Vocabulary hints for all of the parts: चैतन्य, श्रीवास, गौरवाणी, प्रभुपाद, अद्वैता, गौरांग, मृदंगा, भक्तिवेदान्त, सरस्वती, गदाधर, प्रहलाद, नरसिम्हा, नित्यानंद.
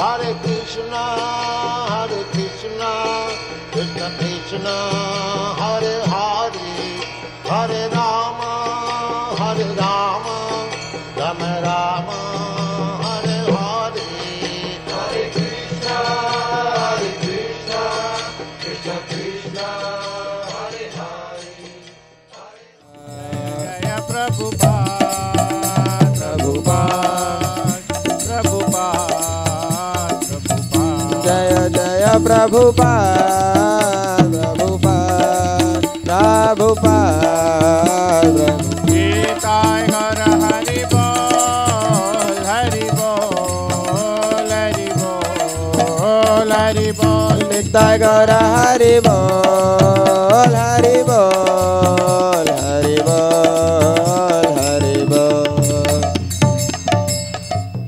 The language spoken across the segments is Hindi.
हरे कृष्णा कृष्ण कृष्णा हरे हरे हरे राम राम राम हरे हरे हरे कृष्णा कृष्ण कृष्णा हरे हरे हरे जय प्रभुपाद प्रभुपाद प्रभुपाद प्रभुपाद जय जय प्रभुपाद प्रभुपाद प्रभुपाद नित्यानंद हरि बोल हरि बोल हरि बोल हरि बोल।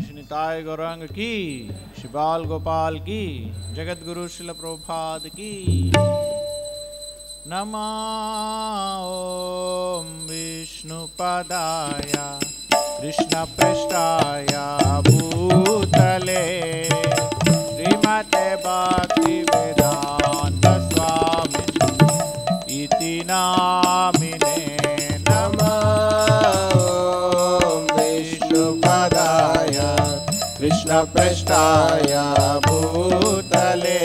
कृष्णताय गौरांग की, शिवाल गोपाल की, जगत गुरु श्रील प्रभुपाद की। नमः ओम विष्णु पदाय कृष्ण पृष्ठाय भूतले श्रीमते भक्तिवेदान्त स्वामिने इति नामिने नमः ओम विष्णुपदाय कृष्णपृष्ठाय भूतले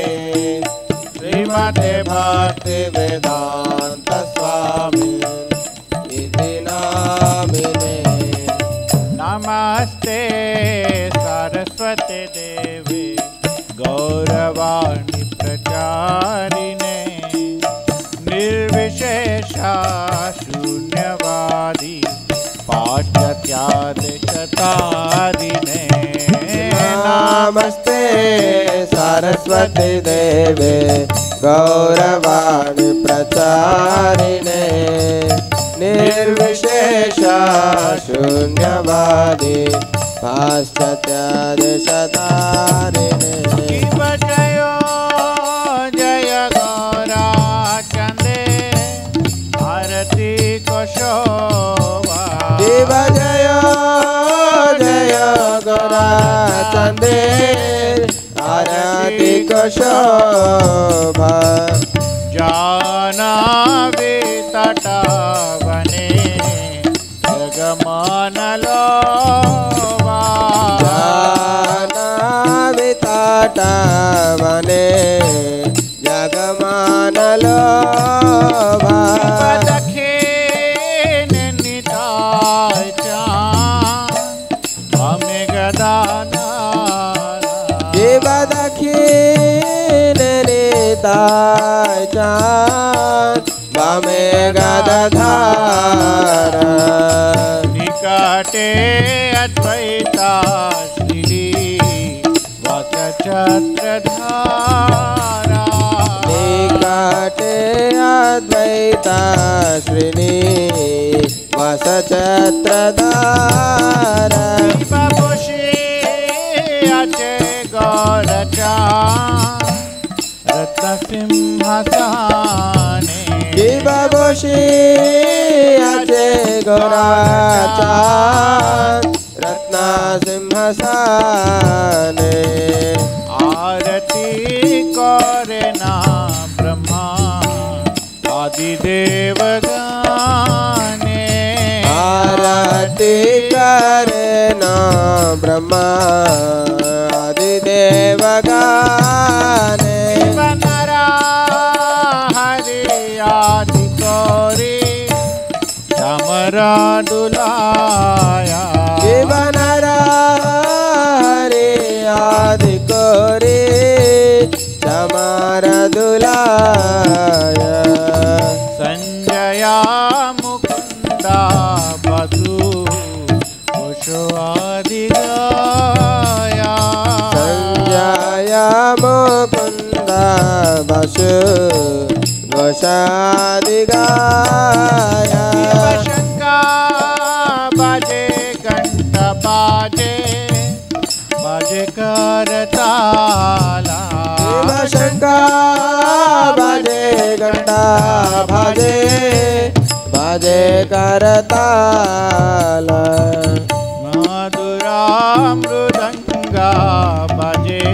श्रीमते भक्तिवेदान्त स्वामिने इति नामिने। नमस्ते सरस्वती देवी गौरवाणी प्रचारिणे निर्विशेषा शून्यवादी पाठ्यत्यादिशतादिने। नमस्ते सरस्वती देवे गौरवाणी प्रचारिणे निर्विशेषा शून्यवादी पाश्चात्य सतारिणे। शिव जयो जय गौरा चंदे आरती कोशोवा। शिव जयो जय गौरा चंदे आरती कोशोवा। जानावे तटावने जगमानलो तटावने जगमानलोभा। दक्षिण निताय गदाधर शिव दक्षिण निताय बमे गदाधर निकटे अद्वैता छत्रधारा निकटे अद्वैता श्रीनी वास छत्रधारा। बाबुषी अचे गौरचार रत्न सिंहासने। बाबुषी अचे गौरचार रत्न सिंहासने। आरती करना ब्रह्मा आदि देवगाने। आरती करना ब्रह्मा आदि देवगाने। शिवनरा हरि आदि गौरी समरा दुलाया। शिवनरा हरे आदि गौरी समरा दुलाया। संजया मुकुंदा बसु कुशो आदि गाया। संजया मुकुंदा बसु गोसादि गाया। शंका बाजे घंटा बाजे बाजे करताला। शंका बाजे घंटा बाजे बाजे करताला। मधुरा मृदंगा बाजे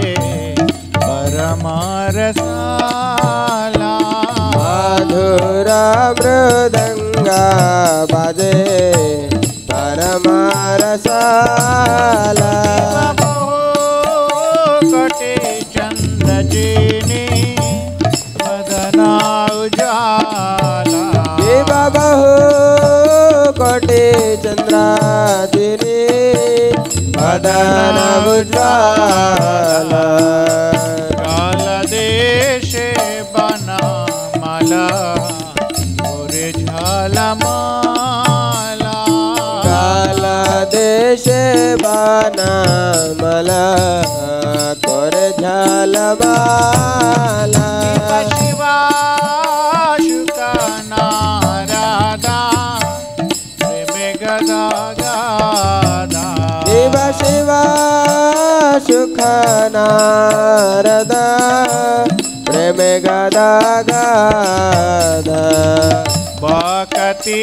चंद्रातिरे मदन उज्ज्वल काल देशे बना माला गोरे झालमाला काल देशे बना माला गोरे झालमाला शिवा शिवा सुख नारद प्रेम गदा गदा भक्ति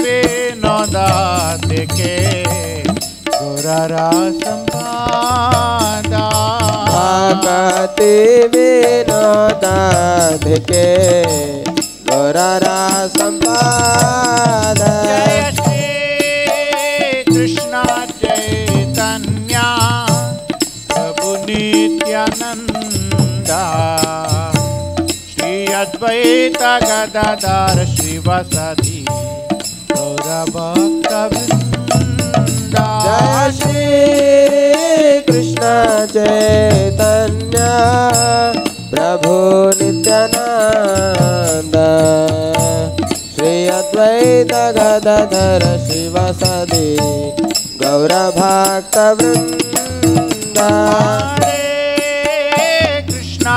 विनोदा देखे गोरसंपादा भक्ति विनोदा देखे गोरसंपादा नित्यानंद श्री अद्वैता गादाधर श्रीवास आदि गौर भक्तवृंद जय श्री कृष्ण चैतन्य प्रभु नित्यानंद श्री अद्वैता गादाधर श्रीवास आदि गौर भक्तवृंद हरे कृष्णा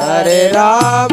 हरे राम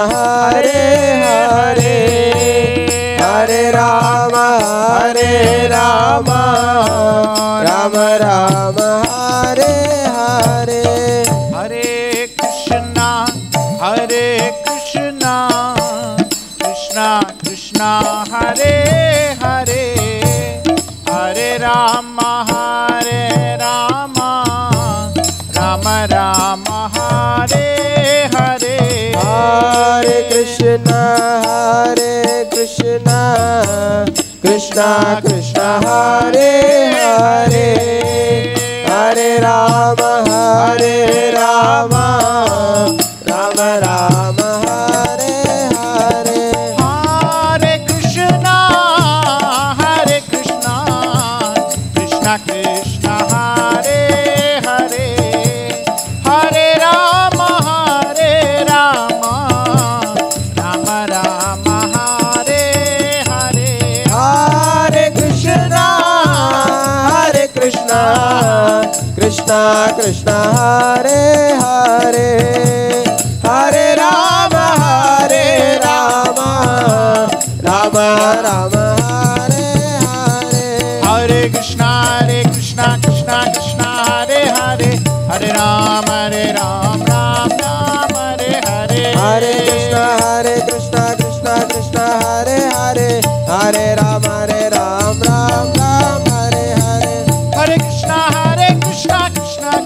राम कृष्णा कृष्णा हरे राम राम राम कृष्णा कृष्णा हरे राम राम राम हरे कृष्णा कृष्णा कृष्णा हरे राम राम राम हरे कृष्णा कृष्णा कृष्णा हरे राम राम राम हरे राम राम राम हरे हरे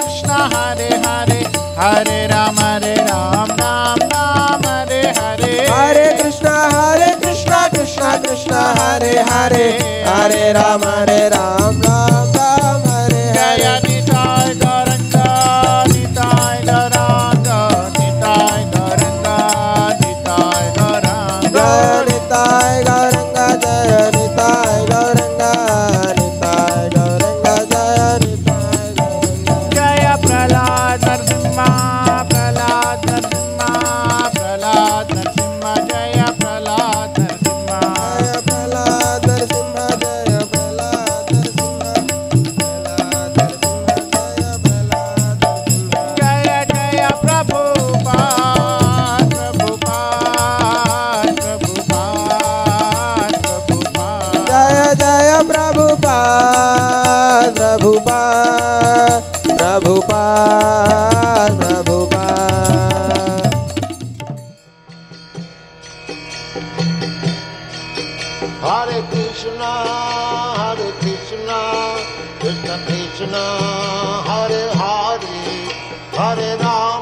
हरे कृष्णा हरे राम हरे राम राम राम हरे हरे। निताय गौरंगा निताय गौरंगा निताय गौरंगा निताय गौरंगा निताय गौरंगा जय निताय गौरंगा निताय गौरंगा जय निताय गौरंगा। जय प्रहलाद नरसिम्हा प्रहलाद नरसिम्हा प्रहलाद नरसिम्हा जय प्रहलाद प्रभुपाद प्रभुपाद। हरे कृष्णा कृष्ण कृष्णा हरे हरे हरे राम